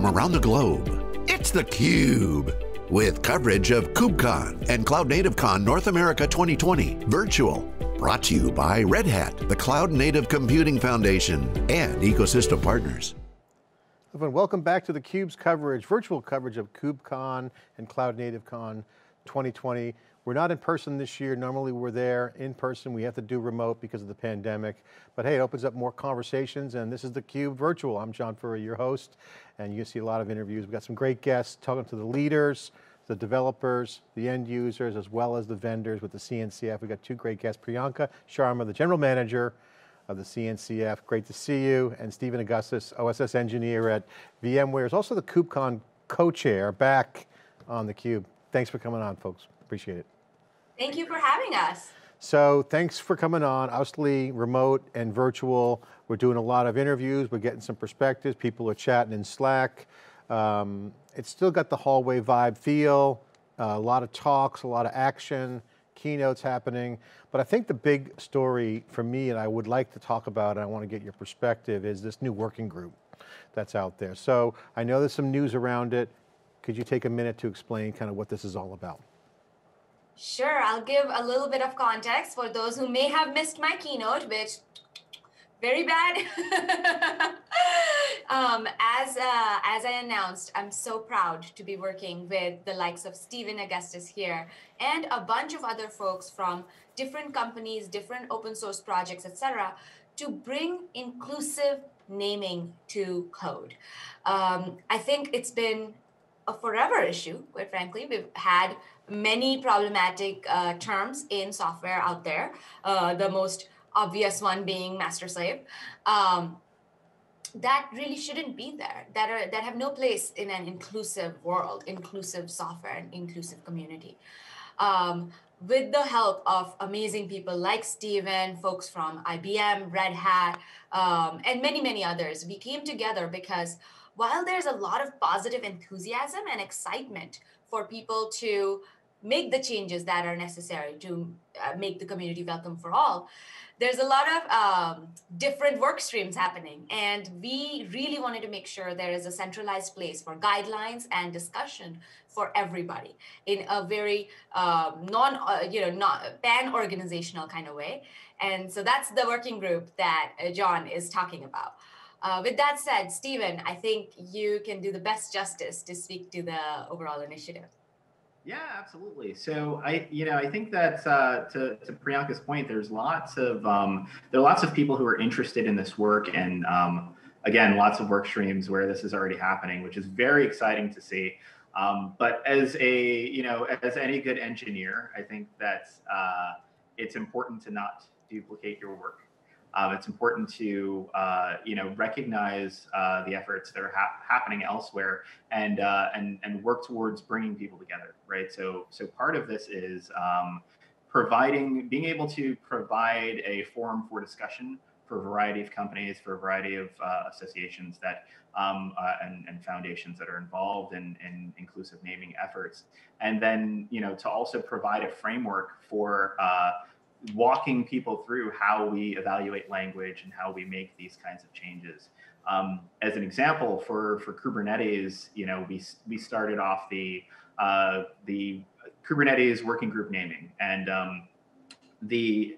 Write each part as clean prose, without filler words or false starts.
from around the globe. It's theCUBE, with coverage of KubeCon and CloudNativeCon North America 2020 virtual. Brought to you by Red Hat, the Cloud Native Computing Foundation, and ecosystem partners. Welcome back to theCUBE's coverage, virtual coverage of KubeCon and CloudNativeCon 2020. We're not in person this year. Normally we're there in person. We have to do remote because of the pandemic. But hey, it opens up more conversations, and this is theCUBE virtual. I'm John Furrier, your host, and you see a lot of interviews. We've got some great guests talking to the leaders, the developers, the end users, as well as the vendors with the CNCF. We've got two great guests, Priyanka Sharma, the general manager of the CNCF, great to see you, and Stephen Augustus, OSS engineer at VMware, is also the KubeCon co-chair, back on theCUBE. Thanks for coming on, folks, appreciate it. Thank you for having us. So thanks for coming on, obviously remote and virtual. We're doing a lot of interviews, we're getting some perspectives, people are chatting in Slack. It's still got the hallway vibe feel, a lot of talks, a lot of action, keynotes happening, but I think the big story for me, and I would like to talk about, and I want to get your perspective, is this new working group that's out there. So I know there's some news around it. Could you take a minute to explain kind of what this is all about? Sure, I'll give a little bit of context for those who may have missed my keynote, which very bad. As I announced, I'm so proud to be working with the likes of Stephen Augustus here and a bunch of other folks from different companies, different open source projects, etc., to bring inclusive naming to code. I think it's been a forever issue, quite frankly. We've had many problematic terms in software out there. The most obvious one being master-slave, that really shouldn't be there, that have no place in an inclusive world, inclusive software, and inclusive community. With the help of amazing people like Stephen, folks from IBM, Red Hat, and many, many others, we came together because while there's a lot of positive enthusiasm and excitement for people to make the changes that are necessary to make the community welcome for all, there's a lot of different work streams happening. And we really wanted to make sure there is a centralized place for guidelines and discussion for everybody in a very pan-organizational kind of way. And so that's the working group that John is talking about. With that said, Stephen, I think you can do the best justice to speak to the overall initiative. Yeah, absolutely. So I think that to Priyanka's point, there's lots of people who are interested in this work, and again, lots of work streams where this is already happening, which is very exciting to see. But as as any good engineer, I think that it's important to not duplicate your work. It's important to recognize the efforts that are happening elsewhere, and work towards bringing people together, right? So part of this is being able to provide a forum for discussion for a variety of companies, for a variety of associations that and foundations that are involved in inclusive naming efforts, and then to also provide a framework for walking people through how we evaluate language and how we make these kinds of changes. As an example, for Kubernetes, we started off the Kubernetes working group naming, and the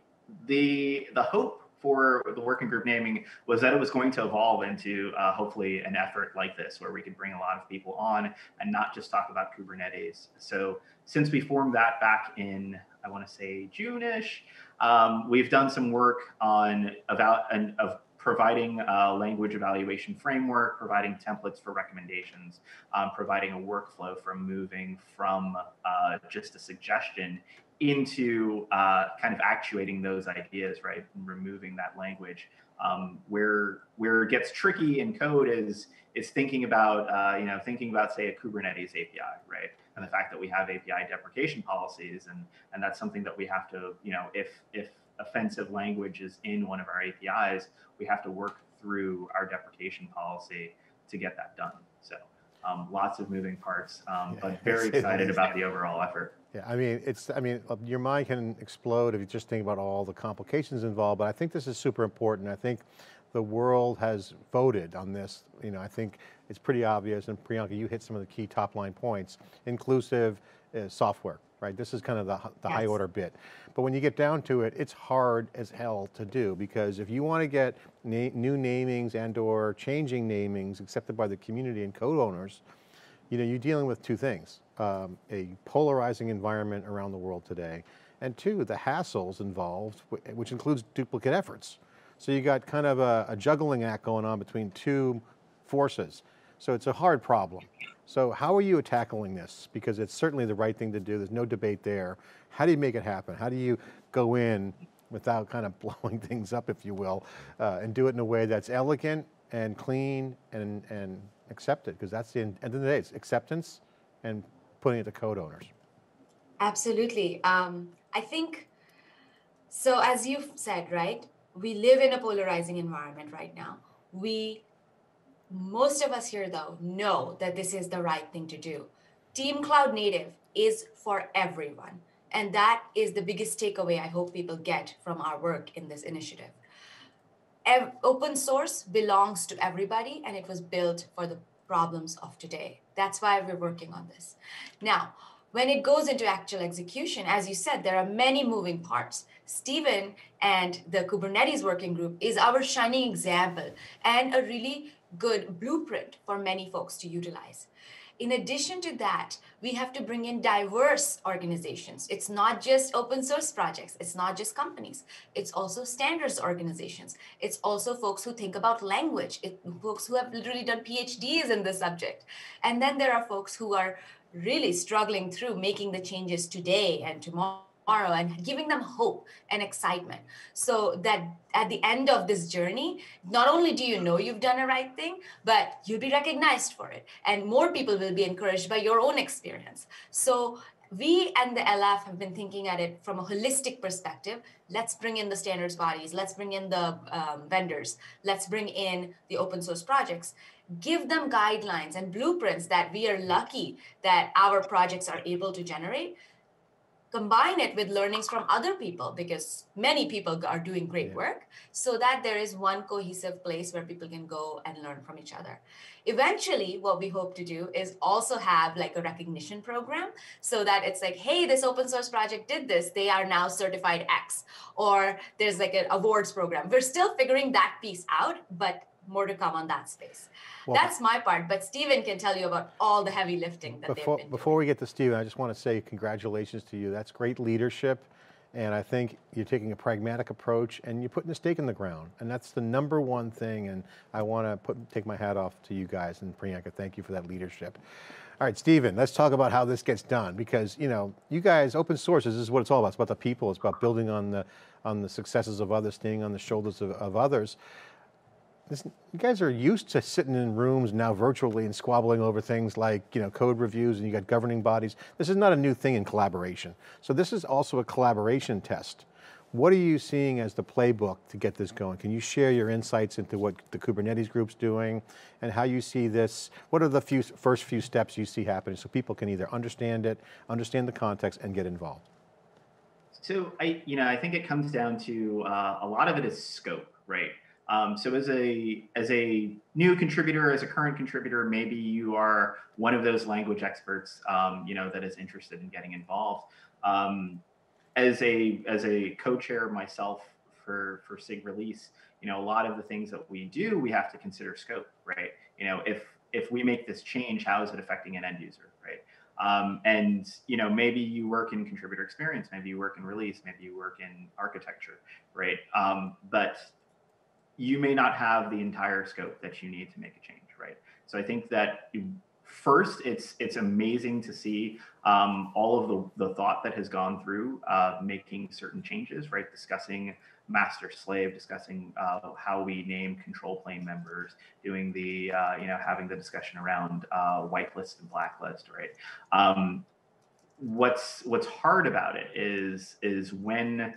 hope for the working group naming was that it was going to evolve into hopefully an effort like this where we could bring a lot of people on and not just talk about Kubernetes. So since we formed that back in, I want to say June-ish, we've done some work on providing a language evaluation framework, providing templates for recommendations, providing a workflow for moving from just a suggestion into kind of actuating those ideas, right? And removing that language. Where it gets tricky in code is thinking about, say a Kubernetes API, right? And the fact that we have API deprecation policies, and that's something that we have to, if offensive language is in one of our APIs, we have to work through our deprecation policy to get that done. So lots of moving parts, but very excited about the overall effort. Yeah, I mean, your mind can explode if you just think about all the complications involved, but I think this is super important. I think the world has voted on this. I think it's pretty obvious, and Priyanka, you hit some of the key top line points, inclusive software, right? This is kind of the high order bit. But when you get down to it, it's hard as hell to do, because if you want to get new namings and or changing namings accepted by the community and code owners, you know, you're dealing with two things. A polarizing environment around the world today, and two, the hassles involved, which includes duplicate efforts. So you got kind of a juggling act going on between two forces. So it's a hard problem. So how are you tackling this? Because it's certainly the right thing to do, there's no debate there. How do you make it happen? How do you go in without kind of blowing things up, if you will, and do it in a way that's elegant and clean and accepted? Because that's the end of the day, it's acceptance and putting it to code owners. Absolutely. I think, so as you've said, right, we live in a polarizing environment right now. Most of us here though know that this is the right thing to do. Team Cloud Native is for everyone. And that is the biggest takeaway I hope people get from our work in this initiative. Open source belongs to everybody, and it was built for the problems of today. That's why we're working on this. Now, when it goes into actual execution, as you said, there are many moving parts. Stephen and the Kubernetes working group is our shining example and a really good blueprint for many folks to utilize. In addition to that, we have to bring in diverse organizations. It's not just open source projects. It's not just companies. It's also standards organizations. It's also folks who think about language. It's folks who have literally done PhDs in the subject. And then there are folks who are really struggling through making the changes today and tomorrow and giving them hope and excitement. So that at the end of this journey, not only do you know you've done a right thing, but you'll be recognized for it. And more people will be encouraged by your own experience. So we and the LF have been thinking at it from a holistic perspective. Let's bring in the standards bodies. Let's bring in the vendors. Let's bring in the open source projects. Give them guidelines and blueprints that we are lucky that our projects are able to generate. Combine it with learnings from other people, because many people are doing great work, so that there is one cohesive place where people can go and learn from each other. Eventually, what we hope to do is also have like a recognition program, so that it's like, hey, this open source project did this, they are now certified X, or there's like an awards program. We're still figuring that piece out, but more to come on that space. Well, that's my part, but Stephen can tell you about all the heavy lifting that they've been doing. We get to Stephen, I just want to say congratulations to you. That's great leadership, and I think you're taking a pragmatic approach and you're putting a stake in the ground, and that's the number one thing, and I want to take my hat off to you guys, and Priyanka, thank you for that leadership. All right, Stephen, let's talk about how this gets done, because you know, you guys, open sources, this is what it's all about. It's about the people, it's about building on the successes of others, standing on the shoulders of others. You guys are used to sitting in rooms now virtually and squabbling over things like, you know, code reviews, and you got governing bodies. This is not a new thing in collaboration. So this is also a collaboration test. What are you seeing as the playbook to get this going? Can you share your insights into what the Kubernetes group's doing and how you see this? What are the first few steps you see happening so people can either understand it, understand the context, and get involved? So I think it comes down to a lot of it is scope, right? So as a new contributor, as a current contributor, maybe you are one of those language experts, you know, that is interested in getting involved. As a co-chair myself for SIG release, you know, a lot of the things that we do, we have to consider scope, right? You know, if we make this change, how is it affecting an end user, right? And you know, maybe you work in contributor experience, maybe you work in release, maybe you work in architecture, right? But you may not have the entire scope that you need to make a change, right? So I think that first, it's amazing to see all of the thought that has gone through making certain changes, right? Discussing master-slave, discussing how we name control plane members, doing the, you know, having the discussion around whitelist and blacklist, right? What's hard about it is when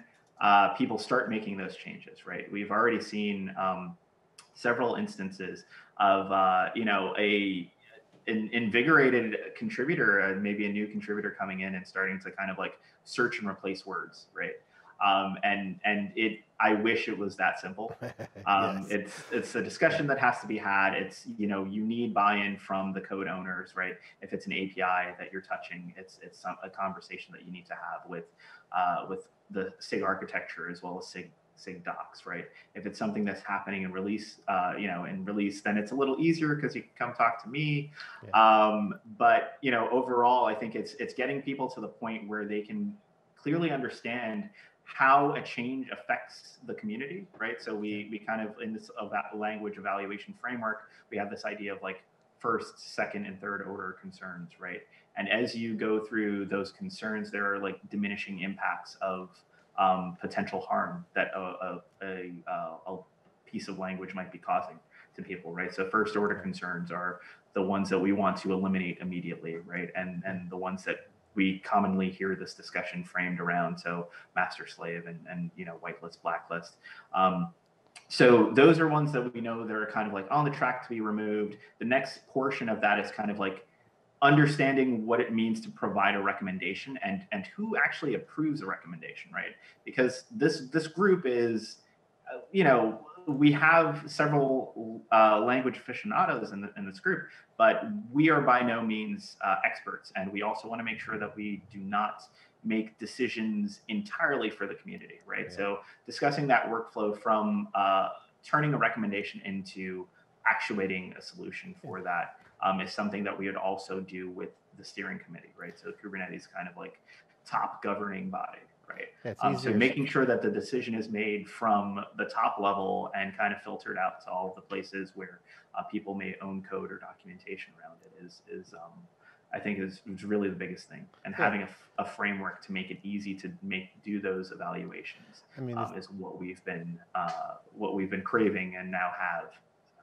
people start making those changes, right? We've already seen several instances of, you know, an invigorated contributor, maybe a new contributor coming in and starting to kind of like search and replace words, right? I wish it was that simple. Yes. It's a discussion that has to be had. It's, you know, you need buy-in from the code owners, right? If it's an API that you're touching, it's a conversation that you need to have with the SIG architecture as well as SIG docs, right? If it's something that's happening in release, then it's a little easier because you can come talk to me. Yeah. But you know, overall, I think it's getting people to the point where they can clearly understand how a change affects the community, right? So we kind of, in this language evaluation framework, we have this idea of like first, second, and third order concerns, right? And as you go through those concerns, there are like diminishing impacts of potential harm that a piece of language might be causing to people, right? So first order concerns are the ones that we want to eliminate immediately, right? And the ones that we commonly hear this discussion framed around, so master slave and you know, whitelist, blacklist. So those are ones that we know that are kind of like on the track to be removed. The next portion of that is kind of like understanding what it means to provide a recommendation and who actually approves a recommendation, right? Because this group is, you know, we have several language aficionados in this group, but we are by no means experts. And we also want to make sure that we do not make decisions entirely for the community, right? Yeah. So discussing that workflow from turning a recommendation into actuating a solution for that is something that we would also do with the steering committee, right? So Kubernetes kind of like top governing body. Right. So making sure that the decision is made from the top level and kind of filtered out to all of the places where people may own code or documentation around it is really the biggest thing. And having a framework to make it easy to do those evaluations is what we've been craving and now have.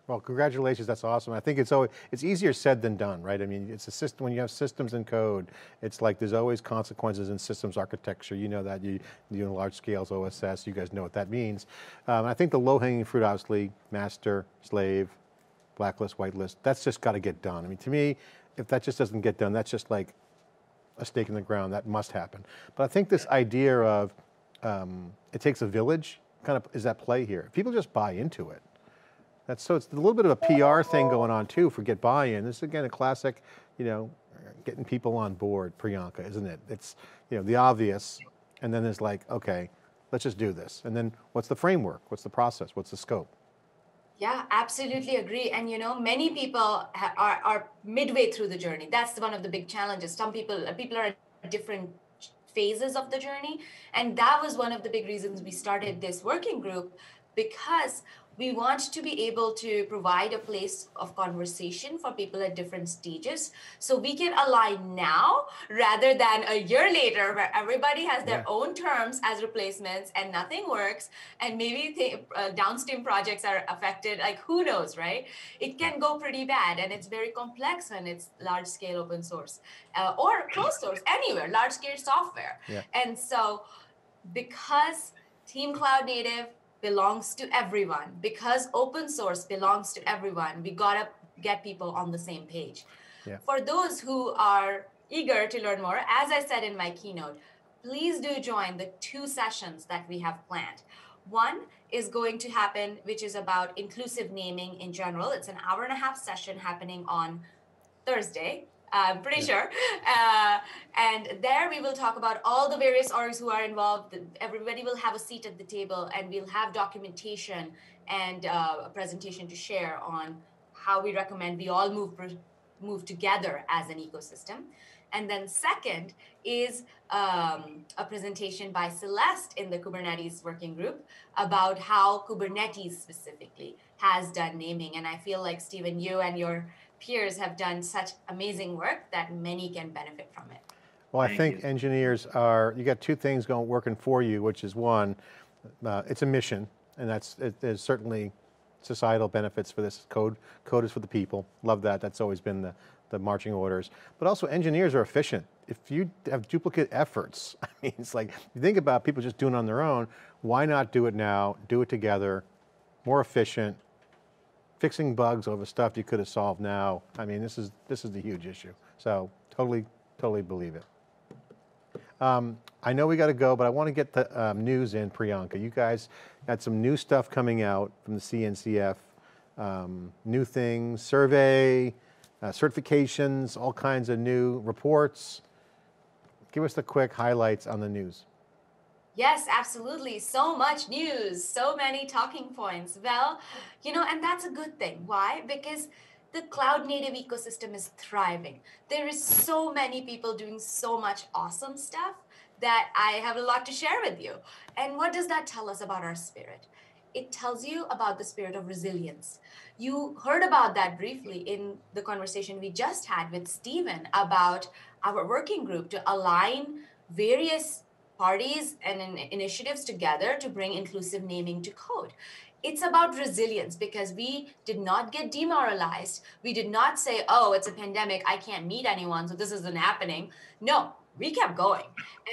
Well, congratulations, that's awesome. I think it's always, it's easier said than done, right? I mean, it's a system, when you have systems and code, it's like there's always consequences in systems architecture. You know that, you in large scales, OSS, you guys know what that means. I think the low-hanging fruit, obviously, master, slave, blacklist, whitelist, that's just got to get done. I mean, to me, if that just doesn't get done, that's just like a stake in the ground, that must happen. But I think this idea of it takes a village kind of is at play here. People just buy into it. So it's a little bit of a PR thing going on too for get buy-in. This is again a classic, you know, getting people on board, Priyanka, isn't it? It's, you know, the obvious, and then there's like, okay, let's just do this. And then what's the framework? What's the process? What's the scope? Yeah, absolutely agree. And you know, many people are midway through the journey. That's one of the big challenges. Some people are at different phases of the journey. And that was one of the big reasons we started this working group, because we want to be able to provide a place of conversation for people at different stages, so we can align now rather than a year later where everybody has their own terms as replacements and nothing works, and maybe downstream projects are affected, like who knows, right? It can go pretty bad, and it's very complex when it's large scale open source or closed source, anywhere, large scale software. Yeah. And so because Team Cloud Native belongs to everyone, because open source belongs to everyone, we gotta get people on the same page. Yeah. For those who are eager to learn more, as I said in my keynote, please do join the 2 sessions that we have planned. One is going to happen, which is about inclusive naming in general. It's an 1.5-hour session happening on Thursday, I'm pretty sure. And there we will talk about all the various orgs who are involved. Everybody will have a seat at the table, and we'll have documentation and a presentation to share on how we recommend we all move together as an ecosystem. And then second is a presentation by Celeste in the Kubernetes working group about how Kubernetes specifically has done naming. And I feel like, Stephen, you and your peers have done such amazing work that many can benefit from it. Well, I think engineers are, you got 2 things working for you, which is one, it's a mission, and there's certainly societal benefits for this. Code is for the people, love that. That's always been the marching orders. But also engineers are efficient. If you have duplicate efforts, I mean, it's like, you think about people just doing it on their own, why not do it now, do it together, more efficient, fixing bugs over stuff you could have solved now. I mean, this is the huge issue. So totally believe it. I know we got to go, but I want to get the news in, Priyanka. You guys got some new stuff coming out from the CNCF, new things, survey, certifications, all kinds of new reports. Give us the quick highlights on the news. Yes, absolutely. So much news, so many talking points. Well, you know, and that's a good thing. Why? Because the cloud native ecosystem is thriving. There is so many people doing so much awesome stuff that I have a lot to share with you. And what does that tell us about our spirit? It tells you about the spirit of resilience. You heard about that briefly in the conversation we just had with Stephen about our working group to align various parties and initiatives together to bring inclusive naming to code. It's about resilience because we did not get demoralized. We did not say, oh, it's a pandemic, I can't meet anyone, so this isn't happening. No. We kept going,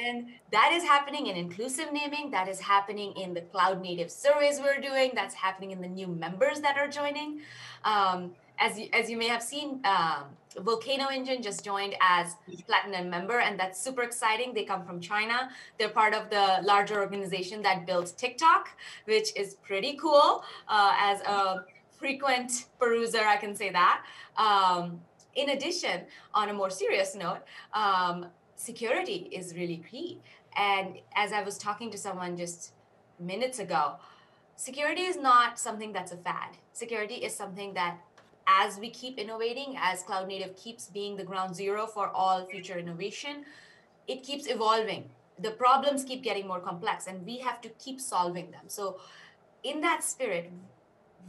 and that is happening in inclusive naming, that is happening in the cloud native surveys we're doing, that's happening in the new members that are joining. As you may have seen, Volcano Engine just joined as platinum member, and that's super exciting. They come from China. They're part of the larger organization that built TikTok, which is pretty cool. As a frequent peruser, I can say that. In addition, on a more serious note, security is really key. And as I was talking to someone just minutes ago, security is not something that's a fad. Security is something that as we keep innovating, as Cloud Native keeps being the ground zero for all future innovation, it keeps evolving. The problems keep getting more complex and we have to keep solving them. So in that spirit,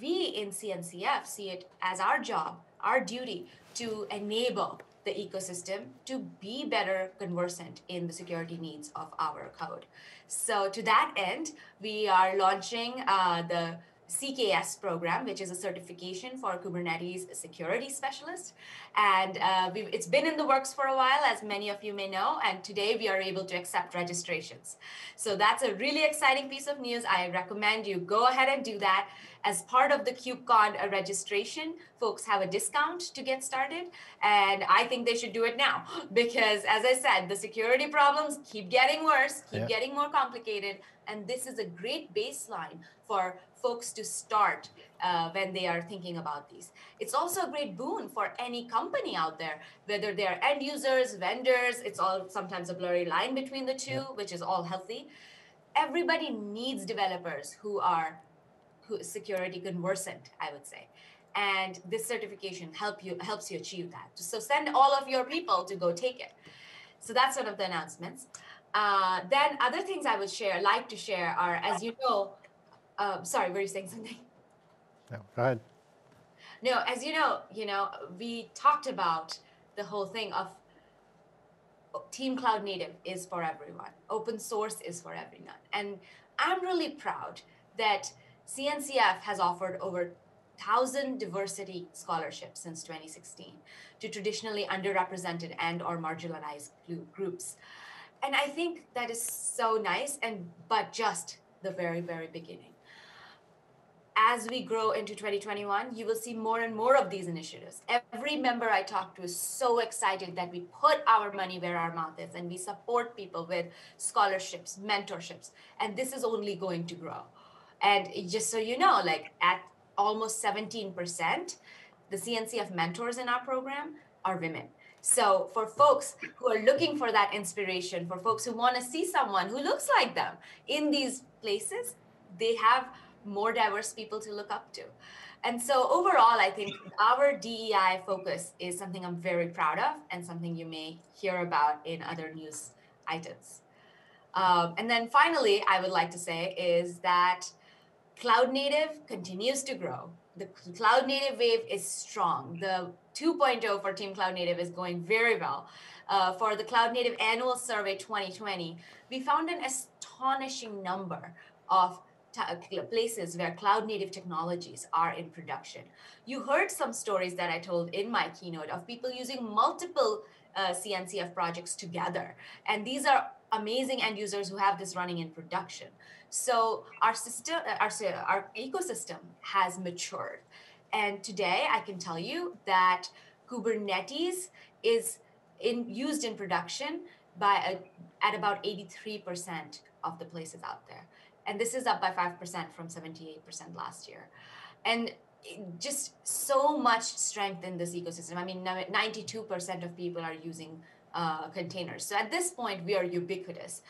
we in CNCF see it as our job, our duty to enable the ecosystem to be better conversant in the security needs of our code. So to that end, we are launching the CKS program, which is a certification for Kubernetes security specialist. And it's been in the works for a while, as many of you may know, and today we are able to accept registrations. So that's a really exciting piece of news. I recommend you go ahead and do that. As part of the KubeCon registration, folks have a discount to get started. And I think they should do it now because, as I said, the security problems keep getting worse, keep getting more complicated. And this is a great baseline for folks to start when they are thinking about these. It's also a great boon for any company out there, whether they're end users, vendors, it's all sometimes a blurry line between the two, which is all healthy. Everybody needs developers who are security conversant, I would say. And this certification helps you achieve that. So send all of your people to go take it. So that's one of the announcements. Then other things I would share, like to share are, as you know, sorry, were you saying something? No, go ahead. No, as you know, we talked about the whole thing of Team Cloud Native is for everyone. Open source is for everyone. And I'm really proud that CNCF has offered over 1,000 diversity scholarships since 2016 to traditionally underrepresented and or marginalized groups. And I think that is so nice, and but just the very, very beginning. As we grow into 2021, you will see more and more of these initiatives. Every member I talked to is so excited that we put our money where our mouth is and we support people with scholarships, mentorships, and this is only going to grow. And just so you know, like at almost 17%, the CNCF mentors in our program are women. So for folks who are looking for that inspiration, for folks who want to see someone who looks like them in these places, they have more diverse people to look up to. And so overall, I think our DEI focus is something I'm very proud of and something you may hear about in other news items. And then finally, I would like to say is that Cloud Native continues to grow. The Cloud Native wave is strong. The 2.0 for Team Cloud Native is going very well. For the Cloud Native Annual Survey 2020, we found an astonishing number of places where Cloud Native technologies are in production. You heard some stories that I told in my keynote of people using multiple CNCF projects together. And these are amazing end users who have this running in production. So our system, our ecosystem has matured. And today I can tell you that Kubernetes is used in production at about 83% of the places out there. And this is up by 5% from 78% last year. And just so much strength in this ecosystem. I mean, 92% of people are using containers. So at this point, we are ubiquitous.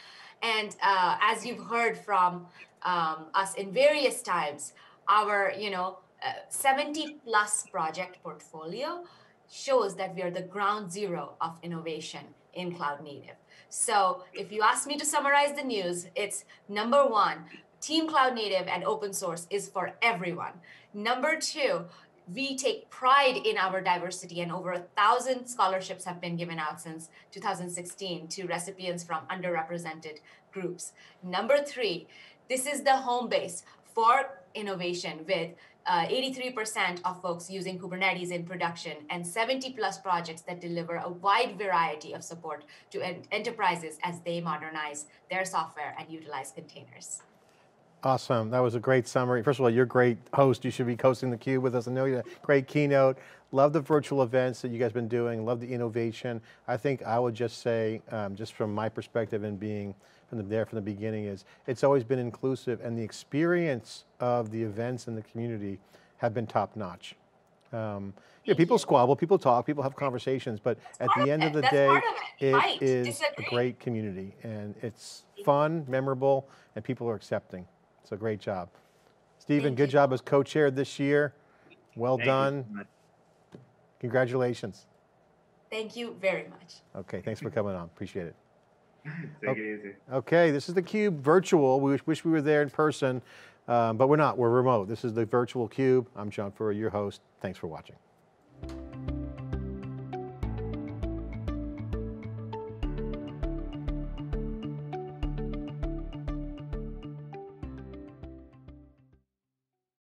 And as you've heard from us in various times, our 70+ project portfolio shows that we are the ground zero of innovation in cloud native. So if you ask me to summarize the news, it's number one, Team Cloud Native and open source is for everyone. Number two, we take pride in our diversity, and over 1,000 scholarships have been given out since 2016 to recipients from underrepresented groups. Number three, this is the home base for innovation with 83% of folks using Kubernetes in production and 70+ projects that deliver a wide variety of support to enterprises as they modernize their software and utilize containers. Awesome, that was a great summary. First of all, you're a great host. You should be hosting theCUBE with us. I know you had a great keynote. Love the virtual events that you guys have been doing. Love the innovation. I think I would just say, just from my perspective and being from the beginning, is it's always been inclusive, and the experience of the events in the community have been top notch. Yeah, people squabble, people talk, people have conversations, but at the end of the day, it is a great community, and it's fun, memorable, and people are accepting. So great job. Stephen, good job as co-chair this year. Well done. Congratulations. Thank you very much. Okay, thanks for coming on, appreciate it. Take it easy. Okay, this is theCUBE virtual. We wish we were there in person, but we're not, we're remote. This is the virtual CUBE. I'm John Furrier, your host. Thanks for watching.